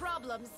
problems.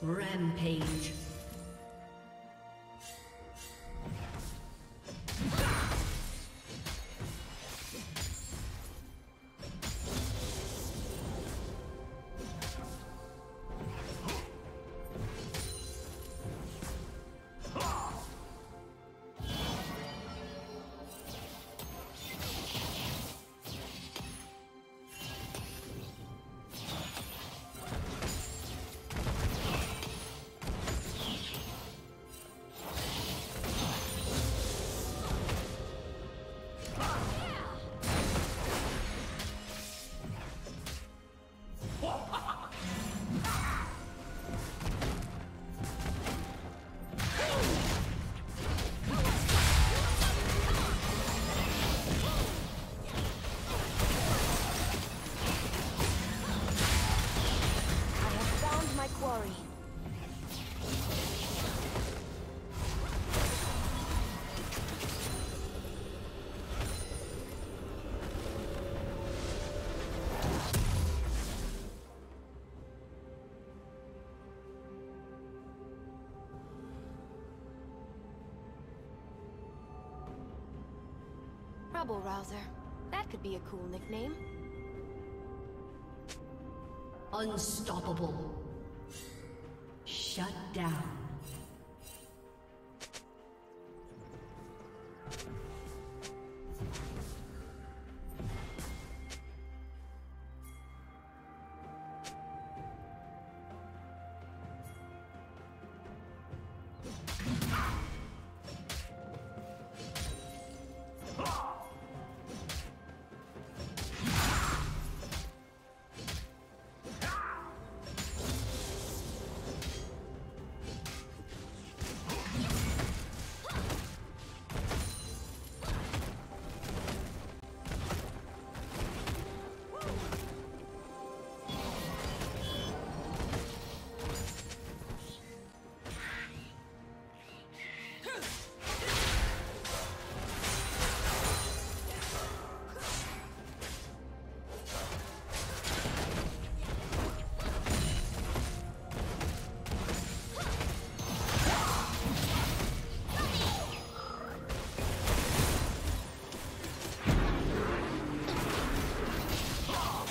Rampage. Trouble Rouser. That could be a cool nickname. Unstoppable. Shut down.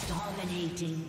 Dominating.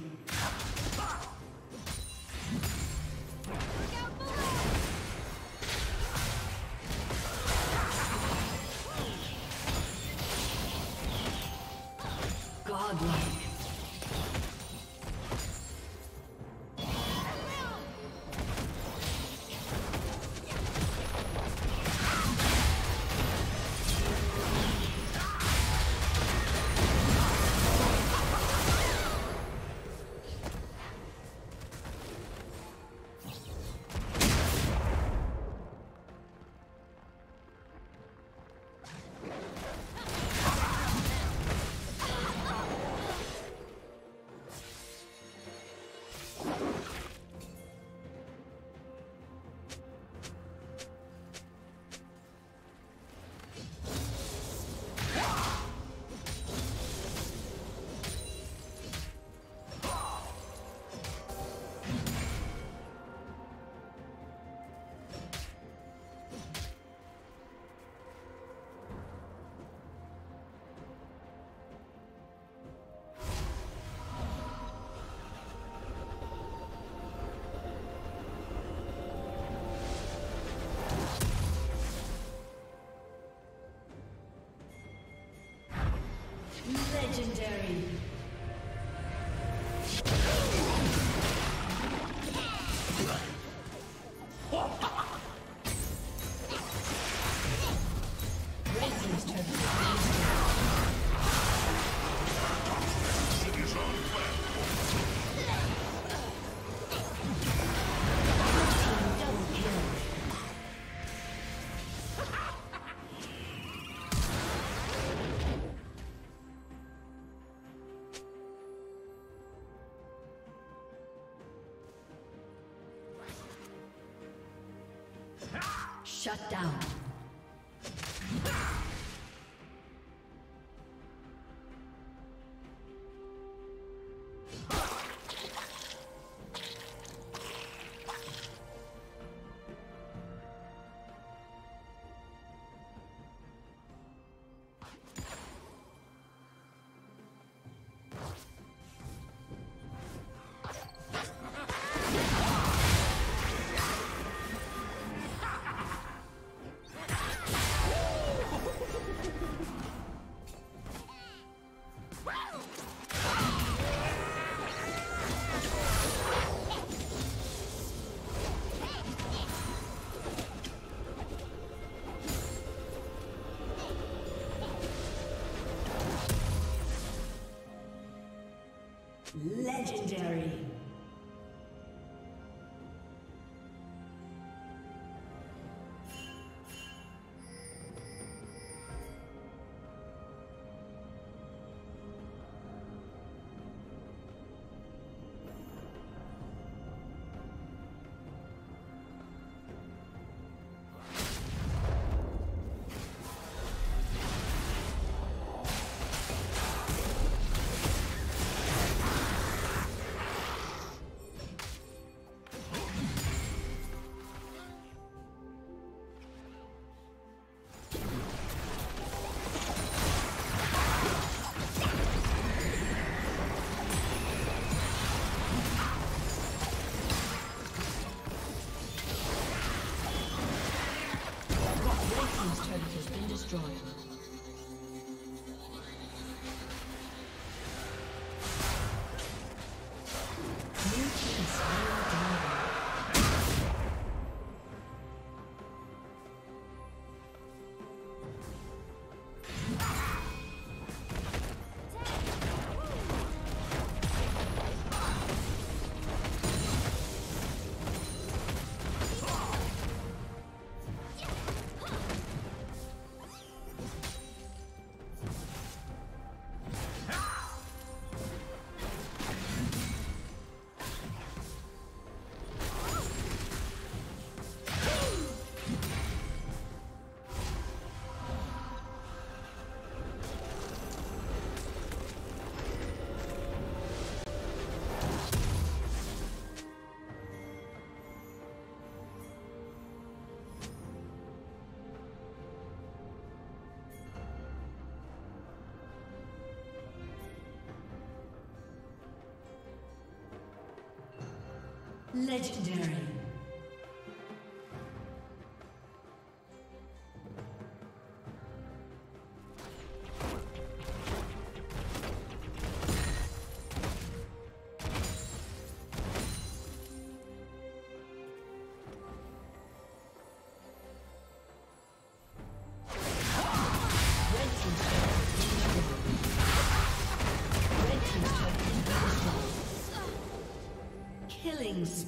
Legendary. Shut down. Legendary. Legendary.